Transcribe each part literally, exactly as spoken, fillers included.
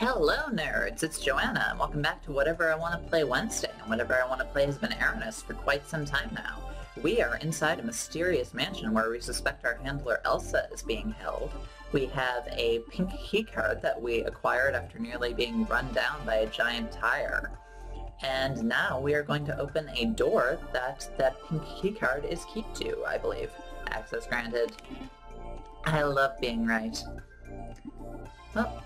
Hello nerds, it's Joanna, and welcome back to Whatever I Want to Play Wednesday, and Whatever I Want to Play has been Aerannis for quite some time now. We are inside a mysterious mansion where we suspect our handler Elsa is being held. We have a pink keycard that we acquired after nearly being run down by a giant tire. And now we are going to open a door that that pink keycard is keyed to, I believe. Access granted. I love being right. Well,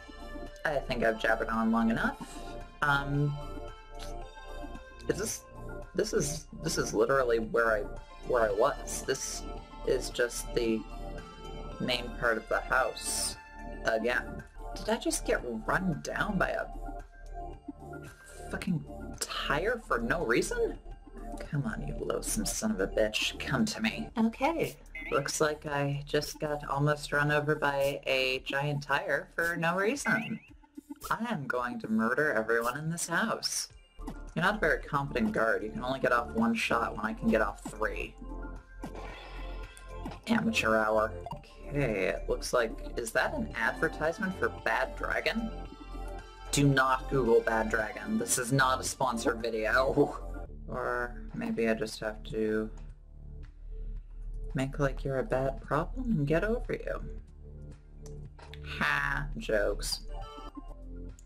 I think I've jabbered on long enough. Um, is this, this is, this is literally where I, where I was. This is just the main part of the house again. Did I just get run down by a fucking tire for no reason? Come on, you loathsome son of a bitch. Come to me. Okay. Looks like I just got almost run over by a giant tire for no reason. I am going to murder everyone in this house. You're not a very competent guard. You can only get off one shot when I can get off three. Amateur hour. Okay, it looks like... Is that an advertisement for Bad Dragon? Do not Google Bad Dragon. This is not a sponsored video. Or maybe I just have to... make like you're a bad problem and get over you. Ha! Jokes.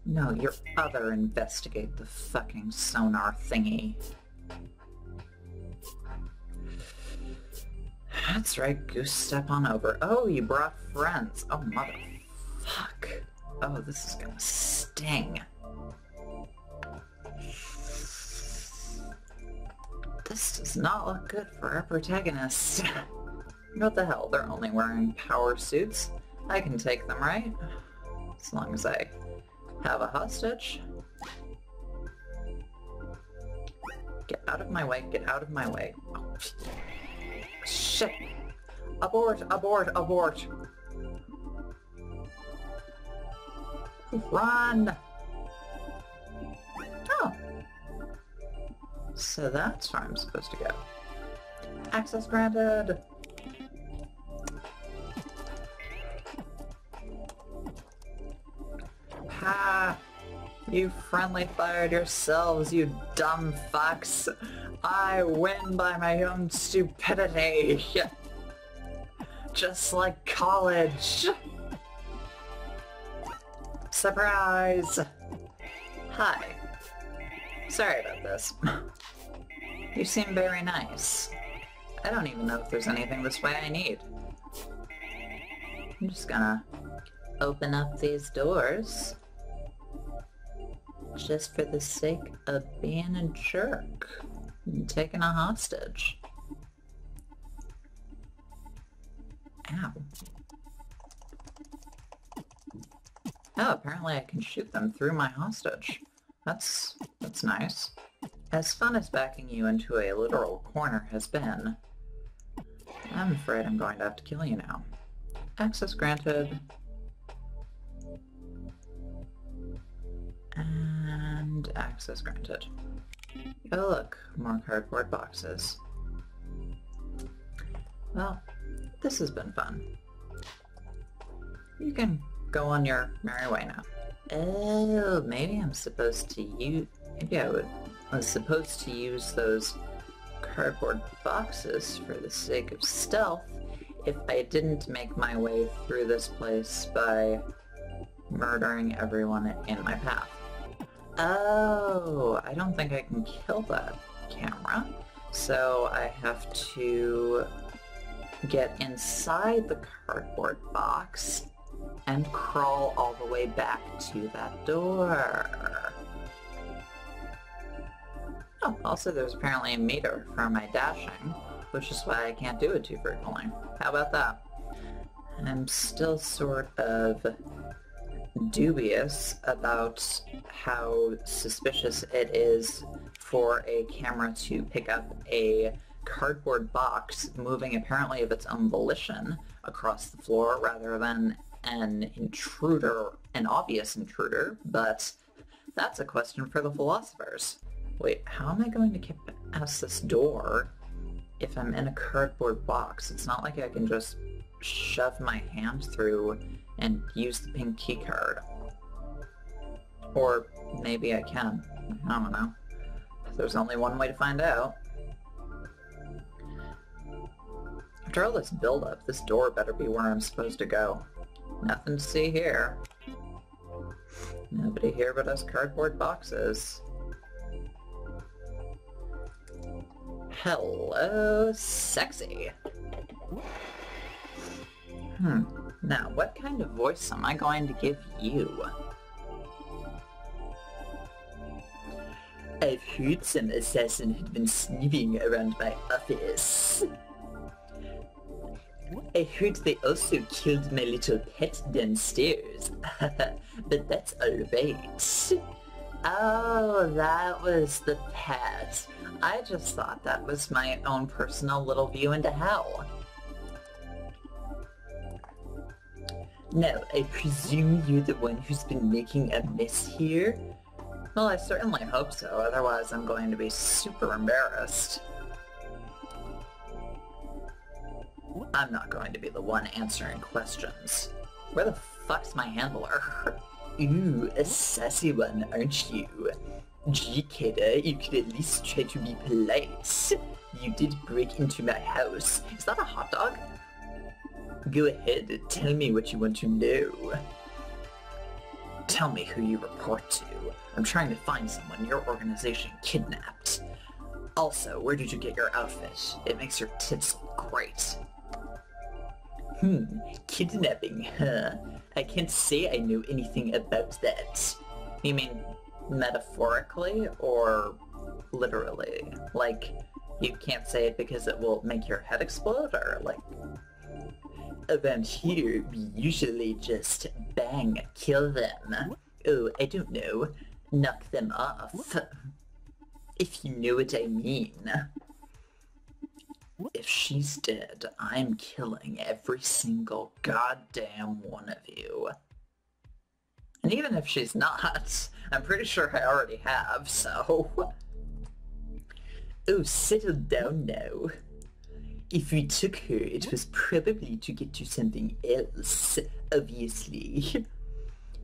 No, your other investigate the fucking sonar thingy. That's right, goose step on over. Oh, you brought friends. Oh, motherfuck. Oh, this is gonna sting. This does not look good for our protagonist. What the hell, they're only wearing power suits. I can take them, right? As long as I have a hostage. Get out of my way, get out of my way. Oh, shit! Abort, abort, abort! Run! Oh! So that's where I'm supposed to go. Access granted! Ha! You friendly fired yourselves, you dumb fucks! I win by my own stupidity! Just like college! Surprise! Hi. Sorry about this. You seem very nice. I don't even know if there's anything this way I need. I'm just gonna open up these doors just for the sake of being a jerk and taking a hostage. Ow. Oh, apparently I can shoot them through my hostage. That's... that's nice. As fun as backing you into a literal corner has been, I'm afraid I'm going to have to kill you now. Access granted. And access granted. Oh look, more cardboard boxes. Well, this has been fun. You can go on your merry way now. Oh, maybe I'm supposed to use... Maybe I, would, I was supposed to use those cardboard boxes for the sake of stealth if I didn't make my way through this place by murdering everyone in my path. Oh, I don't think I can kill that camera, so I have to get inside the cardboard box and crawl all the way back to that door. Oh, also there's apparently a meter for my dashing, which is why I can't do it too frequently. How about that? I'm still sort of dubious about how suspicious it is for a camera to pick up a cardboard box moving apparently of its own volition across the floor rather than an intruder, an obvious intruder, but that's a question for the philosophers. Wait, how am I going to get past this door if I'm in a cardboard box? It's not like I can just shove my hand through and use the pink keycard. Or maybe I can. I don't know. There's only one way to find out. After all this buildup, this door better be where I'm supposed to go. Nothing to see here. Nobody here but us cardboard boxes. Hello, sexy. Hmm. Now, what kind of voice am I going to give you? I've heard some assassin had been snooping around my office. I heard they also killed my little pet downstairs. But that's alright. Oh, that was the pet. I just thought that was my own personal little view into hell. Now, I presume you're the one who's been making a mess here? Well, I certainly hope so, otherwise I'm going to be super embarrassed. I'm not going to be the one answering questions. Where the fuck's my handler? Ooh, a sassy one, aren't you? G-Kader, you could at least try to be polite. You did break into my house. Is that a hot dog? Go ahead, tell me what you want to know. Tell me who you report to. I'm trying to find someone your organization kidnapped. Also, where did you get your outfit? It makes your tits look great. Hmm, kidnapping, huh? I can't say I know anything about that. You mean metaphorically or literally? Like, you can't say it because it will make your head explode, or like... Around here, we usually just bang, kill them. Oh, I don't know. Knock them off. If you know what I mean. If she's dead, I'm killing every single goddamn one of you. And even if she's not, I'm pretty sure I already have, so... Oh, settle down now. If we took her, it was probably to get to something else, obviously.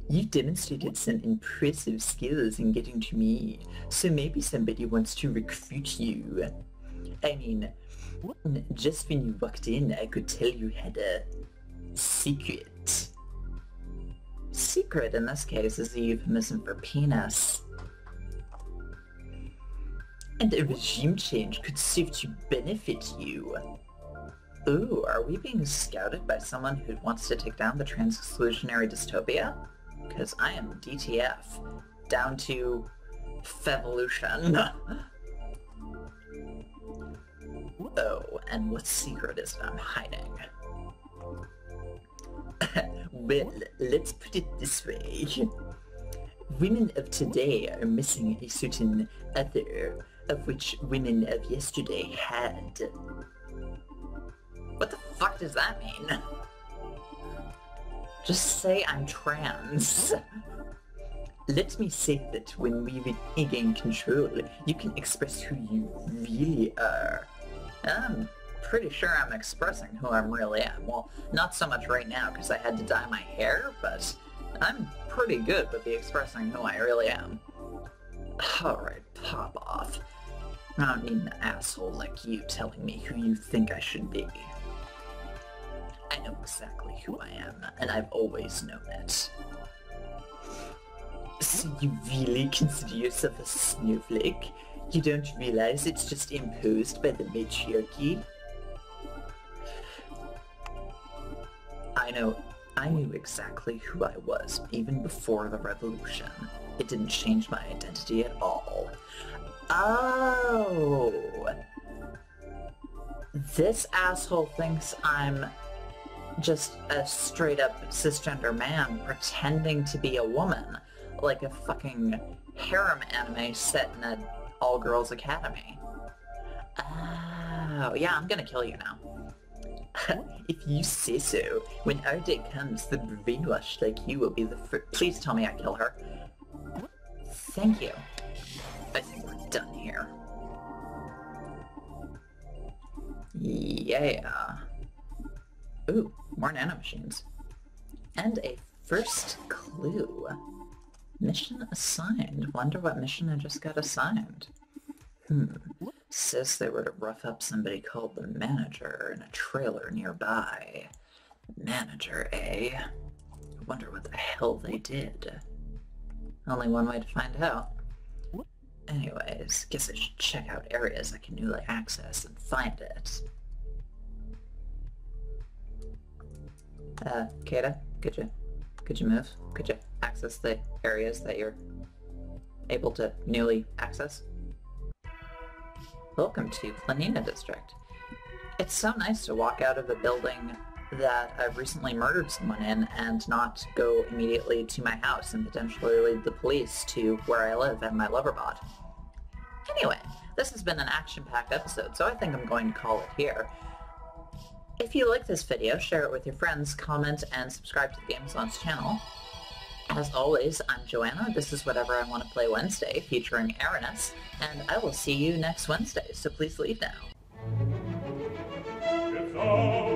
You've demonstrated some impressive skills in getting to me, so maybe somebody wants to recruit you. I mean, just when you walked in, I could tell you had a secret. Secret in this case is a euphemism for penis. And a regime change could serve to benefit you. Ooh, are we being scouted by someone who wants to take down the trans-exclusionary dystopia? Because I am D T F. Down to... Fevolution. Oh, and what secret is it I'm hiding? Well, let's put it this way. Women of today are missing a certain other, of which women of yesterday had. What the fuck does that mean? Just say I'm trans. Let me say that when we regain control, you can express who you really are. I'm pretty sure I'm expressing who I really am. Well, not so much right now because I had to dye my hair, but I'm pretty good with the expressing who I really am. Alright, pop off. I don't need an asshole like you telling me who you think I should be. I know exactly who I am, and I've always known it. So you really consider yourself a snowflake? You don't realize it's just imposed by the matriarchy? I know... I knew exactly who I was, even before the revolution. It didn't change my identity at all. Oh! This asshole thinks I'm just a straight-up cisgender man pretending to be a woman, like a fucking harem anime set in an all-girls academy. Oh, yeah, I'm gonna kill you now. If you say so, when our day comes, the brainwashed like you will be the first. Please tell me I kill her. Thank you. I think we're done here. Yeah. Ooh, more nanomachines. And a first clue. Mission assigned. Wonder what mission I just got assigned. Hmm. Says they were to rough up somebody called the Manager in a trailer nearby. Manager, eh? Wonder what the hell they did. Only one way to find out. Anyways, guess I should check out areas I can newly access and find it. Uh, Kater, could you, could you move? Could you access the areas that you're able to newly access? Welcome to Planina District. It's so nice to walk out of a building that I've recently murdered someone in and not go immediately to my house and potentially lead the police to where I live and my lover bod. Anyway, this has been an action-packed episode, so I think I'm going to call it here. If you like this video, share it with your friends, comment, and subscribe to The Gameazons channel. As always, I'm Joanna, this is Whatever I Want to Play Wednesday, featuring Aerannis, and I will see you next Wednesday, so please leave now.